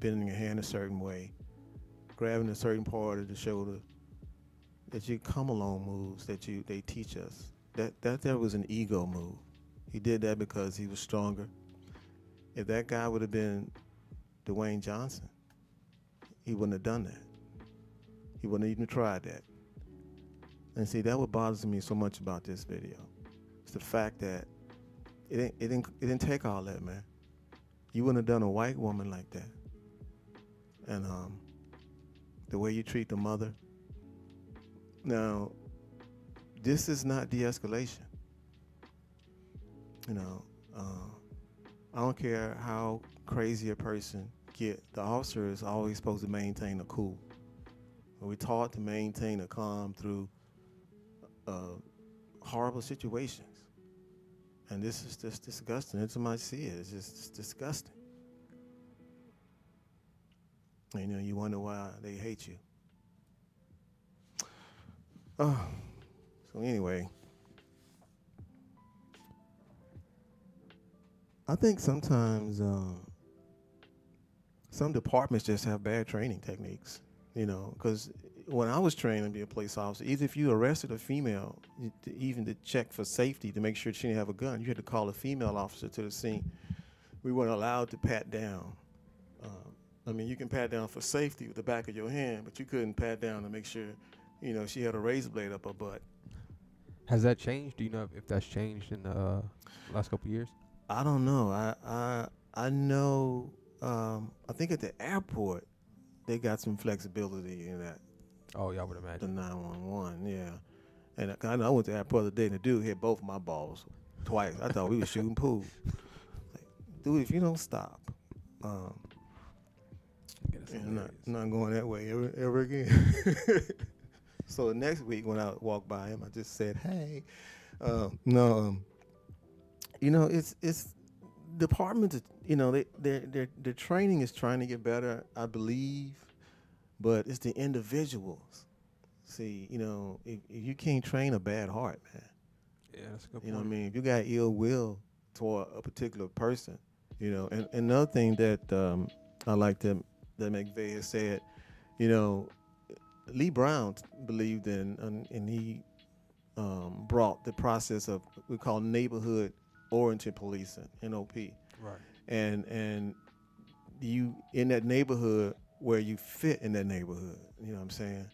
bending your hand a certain way, grabbing a certain part of the shoulder, that you come-along moves that you they teach us. That, that there was an ego move. He did that because he was stronger. If that guy would have been Dwayne Johnson, he wouldn't have done that. He wouldn't have even tried that. And see, that what bothers me so much about this video. It's the fact that it didn't, it didn't, it didn't take all that, man. You wouldn't have done a white woman like that. And um, the way you treat the mother. Now, this is not de-escalation. You know, uh, I don't care how crazy a person get, the officer is always supposed to maintain a cool. We're taught to maintain a calm through uh, horrible situations, and this is just disgusting. Every time I see it, it's just it's disgusting. And, you know, you wonder why they hate you. Oh, so anyway, I think sometimes. Um, Some departments just have bad training techniques, you know, because when I was trained to be a police officer, even if you arrested a female, to even to check for safety, to make sure she didn't have a gun, you had to call a female officer to the scene. We weren't allowed to pat down. Um, I mean, you can pat down for safety with the back of your hand, but you couldn't pat down to make sure, you know, she had a razor blade up her butt. Has that changed? Do you know if that's changed in the uh, last couple of years? I don't know. I, I, I know... Um, I think at the airport, they got some flexibility in that. Oh, y'all would imagine. The nine one one, yeah. And I, I, know I went to the airport the day, and the dude hit both my balls twice. I thought we were shooting pool. Like, dude, if you don't stop, um, I'm not, not going that way ever, ever again. So the next week when I walked by him, I just said, hey. Um, no, um, you know, it's it's... Departments, you know, they, their, their, their training is trying to get better, I believe, but it's the individuals. See, you know, if, if you can't train a bad heart, man. Yeah, that's a good you point. You know what I mean? If you got ill will toward a particular person, you know, and, and another thing that um, I like to, that McVeigh has said, you know, Lee Brown believed in, and, and he um, brought the process of what we call neighborhood-oriented policing, N O P. Right. And, and you, in that neighborhood where you fit in that neighborhood, you know what I'm saying?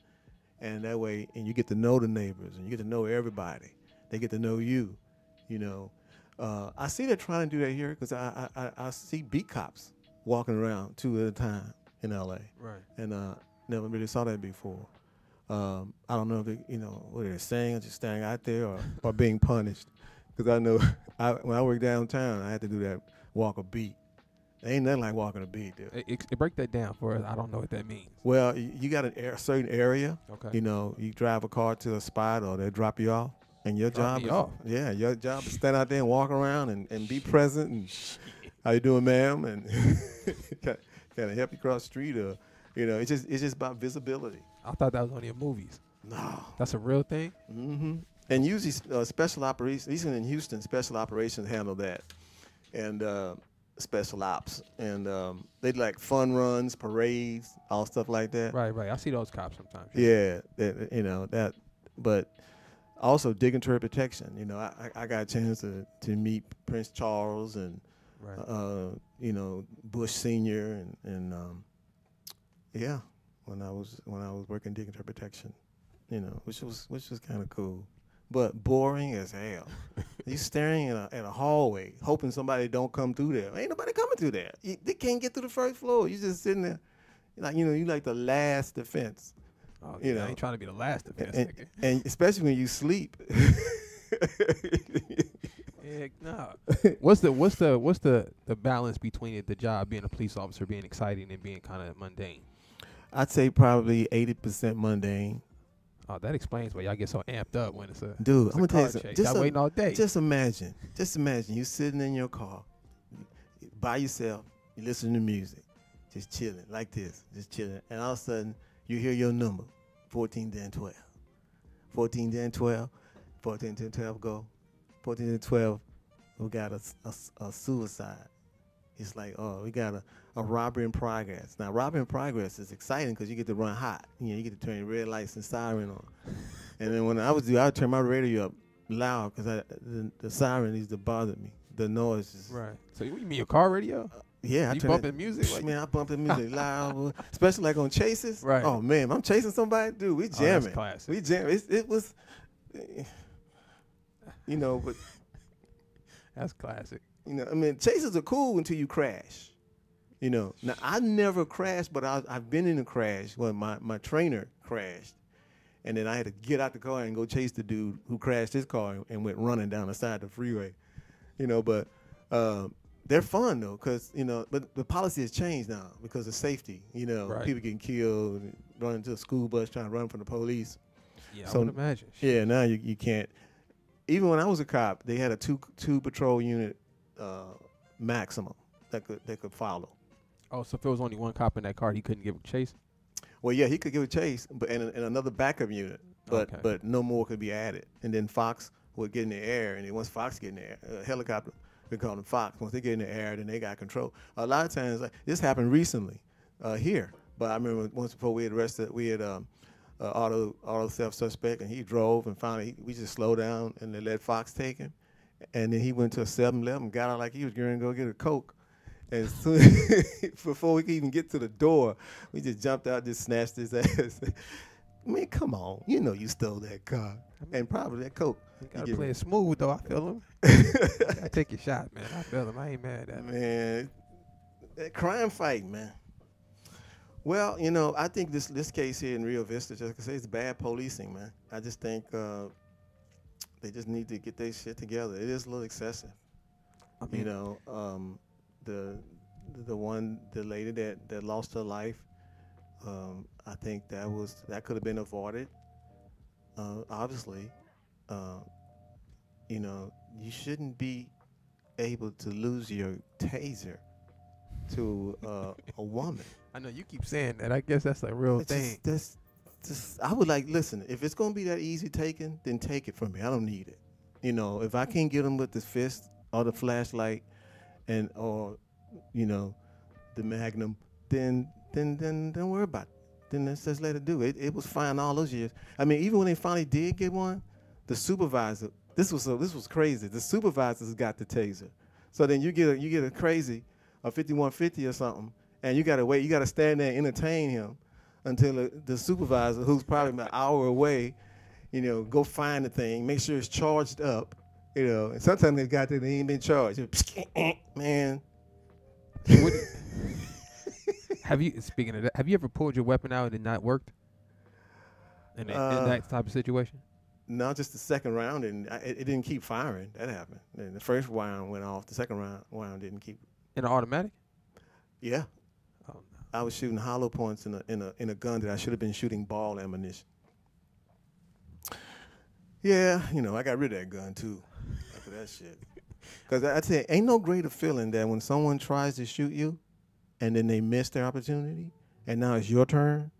And that way, and you get to know the neighbors, and you get to know everybody. They get to know you, you know. Uh, I see they're trying to do that here because I, I I see beat cops walking around two at a time in L A. Right. And uh, never really saw that before. Um, I don't know if they, you know, what they're saying, just staying out there, or, or being punished. Because I know I, when I worked downtown, I had to do that walk a beat. There ain't nothing like walking a beat, dude. It, it, it break that down for us. I don't know what that means. Well, you, you got an air, a certain area. Okay. You know, you drive a car to a spot, or they drop you off. And your Drop job is, off. yeah, your job is stand out there and walk around and, and be present and how you doing, ma'am, and kind of help you cross the street, or you know, it's just it's just about visibility. I thought that was only in movies. No, that's a real thing. Mm-hmm. And usually uh, special operations, even in Houston, special operations handle that, and uh, special ops, and um, they like fun runs, parades, all stuff like that. Right, right. I see those cops sometimes. Yeah, that, you know that, but. Also dignitary protection. You know, I, I got a chance to, to meet Prince Charles and, right. uh, you know, Bush Senior and, and um, yeah, when I was when I was working dignitary protection, you know, which was which was kind of cool, but boring as hell. You're staring at a, at a hallway, hoping somebody don't come through there. Ain't nobody coming through there. You, they can't get through the first floor. You just sitting there, like you know, you like the last defense. Oh, you know, I ain't trying to be the last of this, and, nigga. And especially when you sleep. Heck no. What's the what's the what's the the balance between it, the job being a police officer, being exciting and being kind of mundane? I'd say probably eighty percent mundane. Oh, that explains why y'all get so amped up when it's a dude. It's I'm a gonna tell you, just a, waiting all day. Just imagine, just imagine you sitting in your car by yourself, you listening to music, just chilling like this, just chilling, and all of a sudden. You hear your number, fourteen, ten, twelve. fourteen, ten, twelve. fourteen, ten, twelve, go. fourteen, ten, twelve, we got a, a, a suicide. It's like, oh, we got a, a robbery in progress. Now, robbery in progress is exciting because you get to run hot. You know, you get to turn your red lights and siren on. And then when I was doing, I would turn my radio up loud because the, the siren used to bother me. The noise is. Right. So you mean your car radio? Uh, Yeah, you I bumping it, music. Like man, I bumping music loud, especially like on chases. Right. Oh man, I'm chasing somebody, dude. We jamming. Oh, that's classic. We jamming. It, it was, you know, but that's classic. You know, I mean, chases are cool until you crash. You know, now I never crashed, but I, I've been in a crash when my my trainer crashed, and then I had to get out the car and go chase the dude who crashed his car and went running down the side of the freeway. You know, but. Um, They're fun though, cause you know, but the policy has changed now because of safety. You know, right. People getting killed, running to a school bus trying to run from the police. Yeah, so, I would imagine. Yeah, now you you can't. Even when I was a cop, they had a two two patrol unit uh, maximum that could that could follow. Oh, so if it was only one cop in that car, he couldn't give a chase. Well, yeah, he could give a chase, but and, and another backup unit, but okay. But no more could be added. And then Fox would get in the air, and then once Fox get in the air, a helicopter. We call them Fox. Once they get in the air, then they got control. A lot of times, like, this happened recently uh, here. But I remember once before we had arrested, we had um, uh, auto auto theft suspect, and he drove, and finally he, we just slowed down and they let Fox take him. And then he went to a seven eleven, got out like he was going to go get a Coke. And soon before we could even get to the door, we just jumped out, just snatched his ass. I mean, come on. You know you stole that car and probably that Coke. You got to play it smooth, though. I feel him. I take your shot, man. I feel him. I ain't mad at that. Man, that crime fight, man. Well, you know, I think this this case here in Rio Vista, just because it's bad policing, man. I just think uh, they just need to get their shit together. It is a little excessive. I mean, you know, um, the the one, the lady that, that lost her life, Um, I think that was that could have been avoided. Uh, obviously, uh, you know, you shouldn't be able to lose your taser to uh, a woman. I know you keep saying that. I guess that's a real it's thing. Just, that's just, I would like, listen, if it's going to be that easy taken, then take it from me. I don't need it. You know, if I can't get them with the fist or the flashlight and, or, you know, the magnum, then, then, then don't worry about it. Then let's just let it do it. It was fine all those years. I mean, even when they finally did get one, the supervisor, this was so, this was crazy. The supervisors got the taser. So then you get a, you get a crazy, a fifty-one fifty or something, and you gotta wait, you gotta stand there and entertain him until the, the supervisor, who's probably an hour away, you know, go find the thing, make sure it's charged up, you know. And sometimes they got there, they ain't been charged. Man. Have you, speaking of that, have you ever pulled your weapon out and it not worked? In, a, uh, in that type of situation? No, just the second round, and I, it, it didn't keep firing. That happened. And the first round went off. The second round round didn't keep. In an automatic? Yeah. Oh, no. I was shooting hollow points in a in a in a gun that I should have been shooting ball ammunition. Yeah, you know, I got rid of that gun too after that shit. Because I, I tell you, ain't no greater feeling than when someone tries to shoot you, and then they miss their opportunity, and now it's your turn,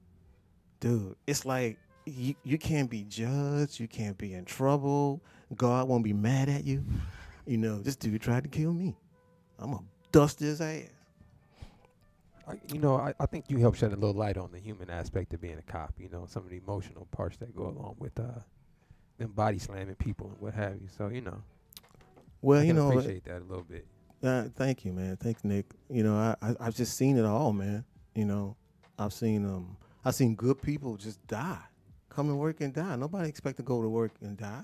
dude. It's like you, you can't be judged, you can't be in trouble. God won't be mad at you. You know, this dude tried to kill me. I'm gonna dust his ass. I, you know, I, I think you helped shed a little light on the human aspect of being a cop. You know, some of the emotional parts that go along with uh, them body slamming people and what have you. So you know, well, I you know, appreciate that a little bit. Uh, thank you, man. Thanks, Nick. You know, I, I I've just seen it all, man. You know, I've seen um I've seen good people just die, come to work and die. Nobody expect to go to work and die.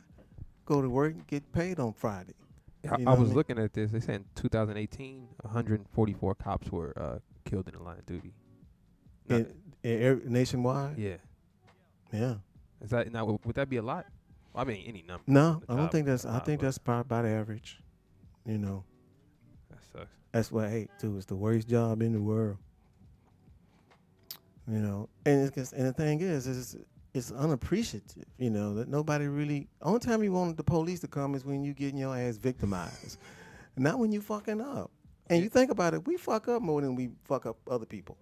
Go to work and get paid on Friday. I, I was I mean? looking at this. They said in two thousand eighteen, one hundred forty-four cops were uh, killed in the line of duty. In, in nationwide. Yeah. Yeah. Is that now? Would that be a lot? I mean, any number. No, I don't think that's. I think that's probably about average. You know. Sucks. That's what I hate too. It's the worst job in the world, you know. And it's just, and the thing is, is it's unappreciative, you know. That nobody really. Only time you want the police to come is when you getting your ass victimized, not when you fucking up. And you think about it, we fuck up more than we fuck up other people.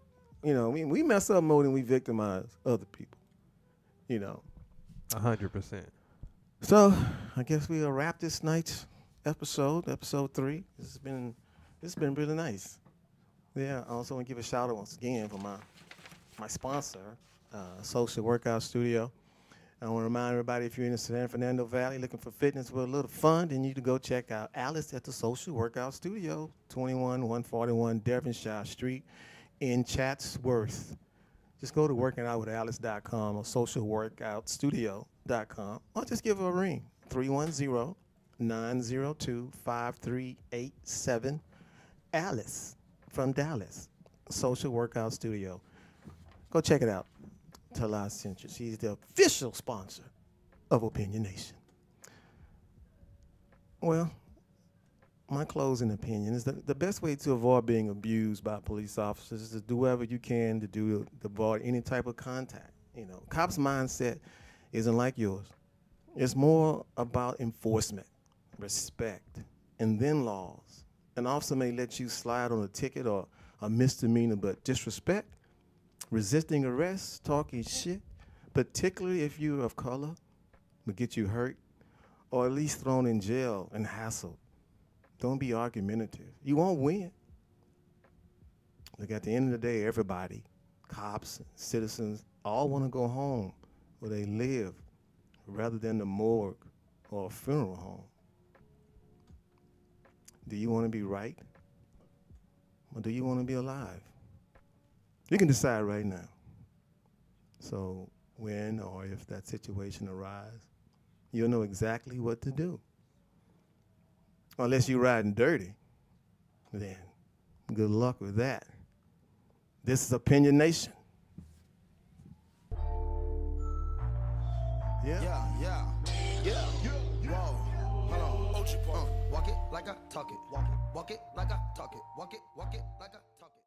You know, I mean, we mess up more than we victimize other people. You know, a hundred percent. So, I guess we'll wrap this night's episode, episode three. This has been. It's been really nice. Yeah, I also want to give a shout out once again for my my sponsor, uh, Social Workout Studio. I want to remind everybody, if you're in the San Fernando Valley looking for fitness with a little fun, then you need to go check out Alice at the Social Workout Studio, twenty-one one forty-one Devonshire Street in Chatsworth. Just go to working out with alice dot com or social workout studio dot com, or just give her a ring, three one zero, nine zero two, five three eight seven. Alice from Dallas, Social Workout Studio. Go check it out. Tell I sent you. She's the official sponsor of Opinion Nation. Well, my closing opinion is that the best way to avoid being abused by police officers is to do whatever you can to do to avoid any type of contact. You know, cops' mindset isn't like yours. It's more about enforcement, respect, and then laws. An officer may let you slide on a ticket or a misdemeanor, but disrespect, resisting arrest, talking shit, particularly if you're of color, will get you hurt or at least thrown in jail and hassled. Don't be argumentative. You won't win. Look, at the end of the day, everybody, cops, citizens, all want to go home where they live rather than the morgue or a funeral home. Do you want to be right, or do you want to be alive? You can decide right now. So when or if that situation arises, you'll know exactly what to do. Unless you're riding dirty, then good luck with that. This is Opinion Nation. Yeah, yeah, yeah, yeah. yeah. Walk it like I talk it. Walk it, walk it like I talk it. Walk it, walk it like I talk it.